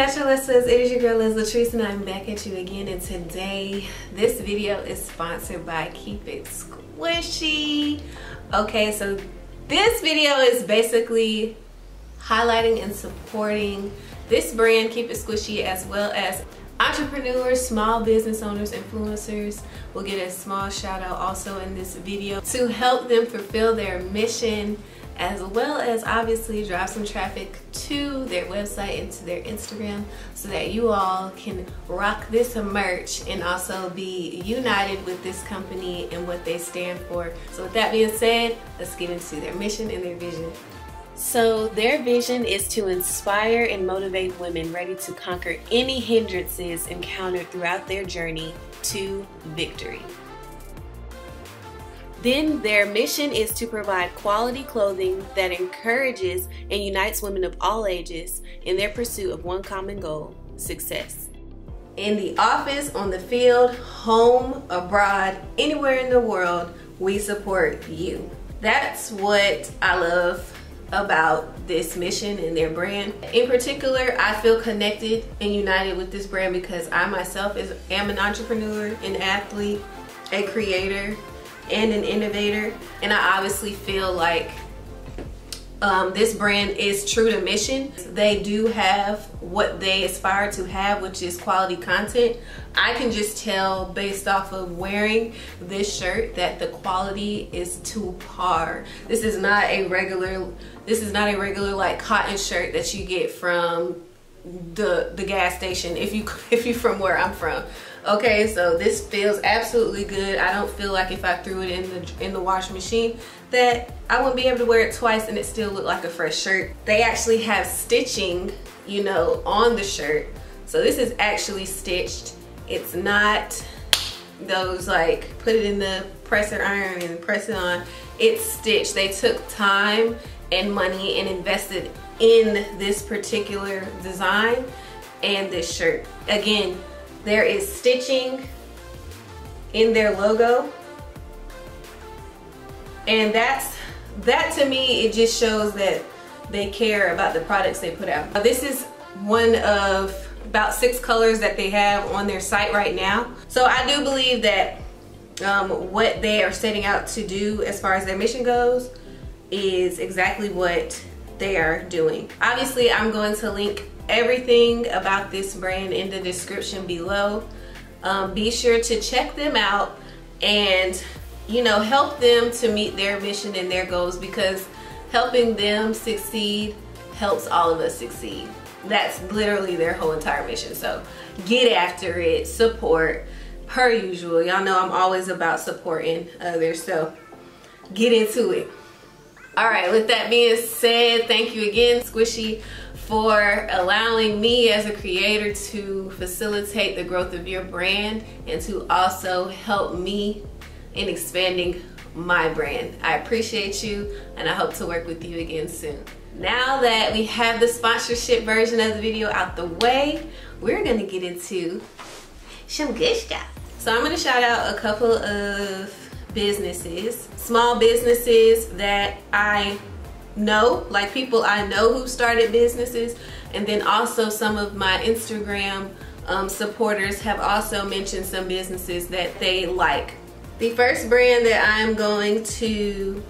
natural listeners, it is your girl Les Latrice, and I'm back at you again. And today, this video is sponsored by Keep It Squishy. Okay, so this video is basically highlighting and supporting this brand, Keep It Squishy, as well as entrepreneurs, small business owners, influencers. We'll get a small shout out also in this video to help them fulfill their mission, as well as obviously drive some traffic to their website and to their Instagram so that you all can rock this merch and also be united with this company and what they stand for. So with that being said, let's get into their mission and their vision. So their vision is to inspire and motivate women ready to conquer any hindrances encountered throughout their journey to victory. Then their mission is to provide quality clothing that encourages and unites women of all ages in their pursuit of one common goal: success. In the office, on the field, home, abroad, anywhere in the world, we support you. That's what I love about this mission and their brand. In particular, I feel connected and united with this brand because I myself am an entrepreneur, an athlete, a creator, and an innovator, and I obviously feel like this brand is true to mission. They do have what they aspire to have, which is quality content. I can just tell based off of wearing this shirt that the quality is to par. This is not a regular like cotton shirt that you get from the gas station if you're from where I'm from. Okay, so this feels absolutely good. I don't feel like if I threw it in the washing machine that I wouldn't be able to wear it twice and it still looked like a fresh shirt. They actually have stitching, you know, on the shirt. So this is actually stitched. It's not those like put it in the presser iron and press it on. It's stitched. They took time and money and invested in this particular design and this shirt. Again, there is stitching in their logo, and that to me, it just shows that they care about the products they put out. Now, this is one of about 6 colors that they have on their site right now. So I do believe that what they are setting out to do as far as their mission goes is exactly what they are doing. Obviously, I'm going to link everything about this brand in the description below. Be sure to check them out and, you know, help them to meet their mission and their goals, because helping them succeed helps all of us succeed. That's literally their whole entire mission. So get after it, support per usual. Y'all know I'm always about supporting others, so get into it. All right, with that being said, thank you again, Squishy, for allowing me as a creator to facilitate the growth of your brand and to also help me in expanding my brand. I appreciate you, and I hope to work with you again soon. Now that we have the sponsorship version of the video out the way, we're gonna get into some good stuff. So I'm gonna shout out a couple of businesses, small businesses that I know, like people I know who started businesses, and then also some of my Instagram supporters have also mentioned some businesses that they like. The first brand that I'm going to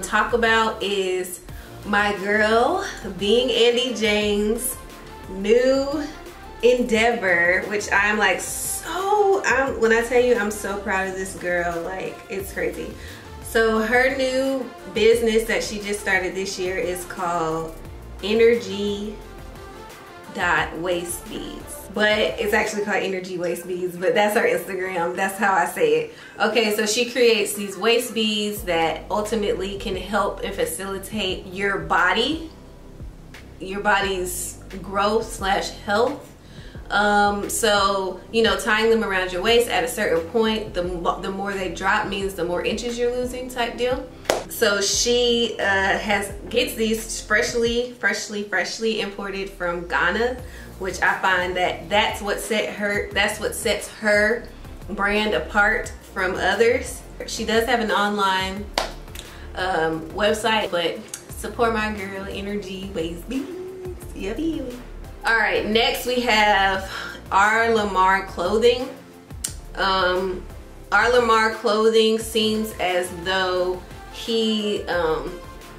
talk about is my girl, Being Andy Jane's new endeavor, which I'm like so, when I tell you I'm so proud of this girl, like it's crazy. So her new business that she just started this year is called INNERG.WAISTBEADS, but it's actually called INNERG WAISTBEADS, but that's her Instagram, that's how I say it. Okay, so she creates these waist beads that ultimately can help and facilitate your body, your body's growth / health. So, you know, tying them around your waist at a certain point, the more they drop means the more inches you're losing type deal. So she gets these freshly imported from Ghana, which I find that that's what sets her brand apart from others. She does have an online website, but support my girl, INNERG WAISTBEADS. Yep. All right, next we have R Lamar clothing. R Lamar clothing seems as though he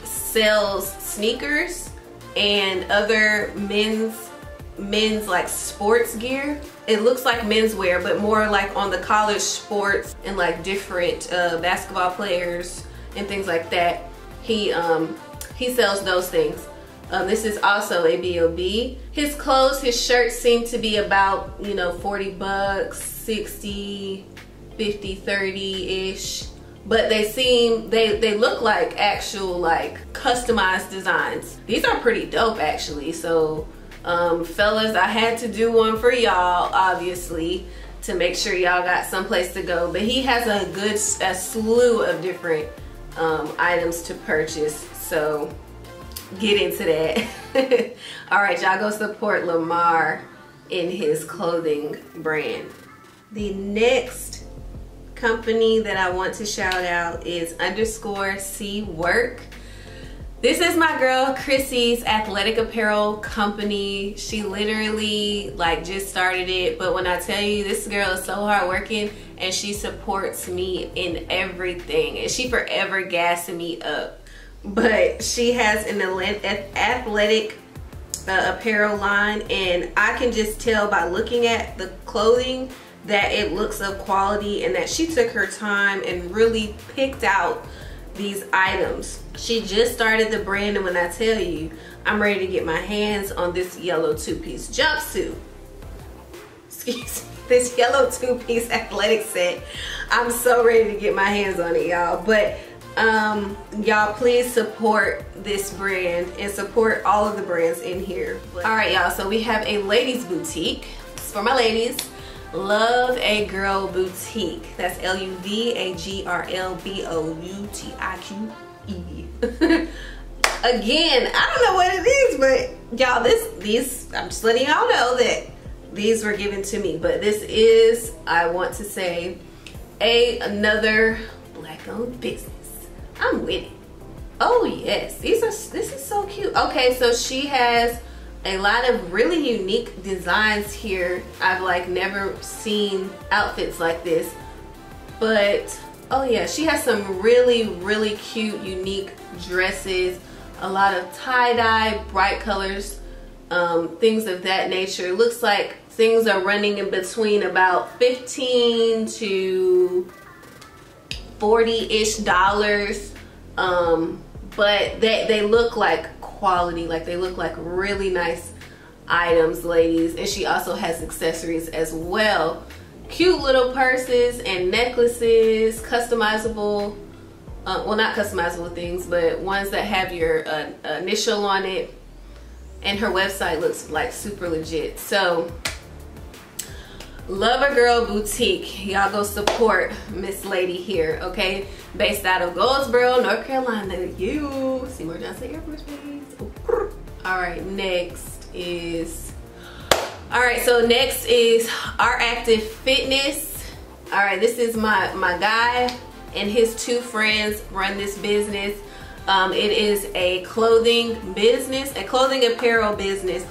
sells sneakers and other men's like sports gear. It looks like menswear, but more like on the college sports and like different basketball players and things like that. He sells those things. This is also a BOB. His clothes, his shirts seem to be about, you know, 40 bucks, 60, 50, 30-ish. But they seem, they look like actual like customized designs. These are pretty dope actually. So fellas, I had to do one for y'all obviously to make sure y'all got someplace to go. But he has a good slew of different items to purchase. So get into that. All right, y'all, go support Lamar in his clothing brand. The next company that I want to shout out is Underscore C Work. This is my girl Chrissy's athletic apparel company. She literally like just started it, but when I tell you this girl is so hardworking and she supports me in everything, and she forever gassing me up. But she has an athletic apparel line, and I can just tell by looking at the clothing that it looks of quality and that she took her time and really picked out these items. She just started the brand, and when I tell you, I'm ready to get my hands on this yellow two-piece jumpsuit. Excuse me. This yellow two-piece athletic set. I'm so ready to get my hands on it, y'all. But y'all, please support this brand and support all of the brands in here. All right, y'all, so we have a ladies boutique. It's for my ladies. LUVAGRL Boutique. That's LUVAGRL BOUTIQUE. Again, I don't know what it is, but y'all, these, I'm just letting y'all know that these were given to me. But this is, I want to say, another black-owned business. I'm with it. Oh yes, these are, this is so cute. Okay, so she has a lot of really unique designs here. I've like never seen outfits like this, but oh yeah, she has some really cute unique dresses, a lot of tie-dye, bright colors, things of that nature. It looks like things are running in between about $15 to $40-ish, but they look like quality, like they look like really nice items, ladies. And she also has accessories as well, cute little purses and necklaces, customizable, well, not customizable things, but ones that have your initial on it. And her website looks like super legit. So LUVAGRL Boutique, y'all go support Miss Lady here, okay? Based out of Goldsboro, North Carolina. You see where Johnson Air Force Base. All right, next is, all right, so next is RACTIVE Fitness. All right, this is my guy and his two friends run this business. It is a clothing business, a clothing apparel business,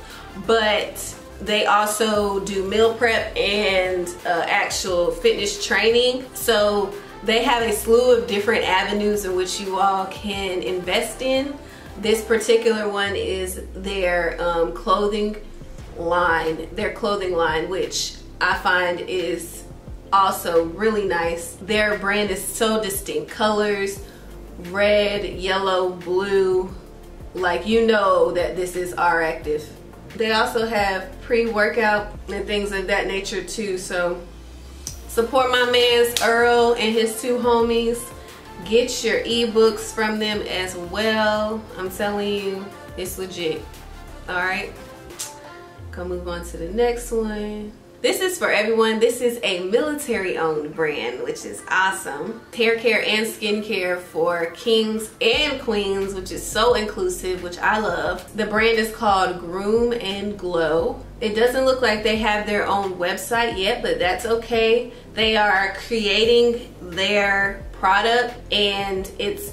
but they also do meal prep and actual fitness training. So they have a slew of different avenues in which you all can invest in. This particular one is their clothing line, which I find is also really nice. Their brand is so distinct. Colors, red, yellow, blue, like you know that this is RACTIVE. They also have pre-workout and things of that nature too. So support my man's Earl and his two homies. Get your ebooks from them as well. I'm telling you, it's legit. All right, go move on to the next one. This is for everyone. This is a military-owned brand, which is awesome. Hair care and skin care for kings and queens, which is so inclusive, which I love. The brand is called Groom and Glow. It doesn't look like they have their own website yet, but that's okay. They are creating their product, and it's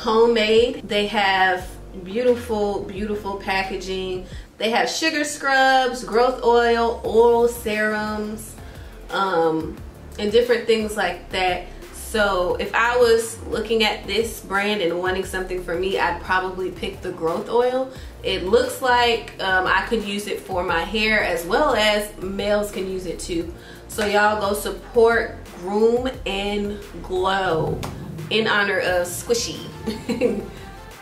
homemade. They have beautiful packaging. They have sugar scrubs, growth oil, oral serums, and different things like that. So if I was looking at this brand and wanting something for me, I'd probably pick the growth oil. It looks like I could use it for my hair, as well as males can use it too. So y'all go support Groom and Glow in honor of Squishy.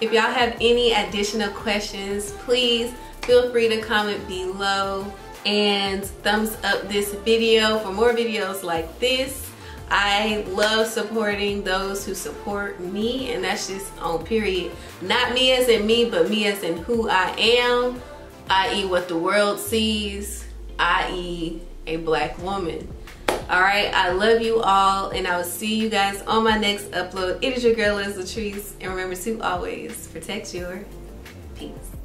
If y'all have any additional questions, please feel free to comment below and thumbs up this video for more videos like this. I love supporting those who support me, and that's just on period. Not me as in me, but me as in who I am, i.e. what the world sees, i.e. a black woman. Alright, I love you all, and I will see you guys on my next upload. It is your girl, Leslie Latrice, and remember to always protect your peace.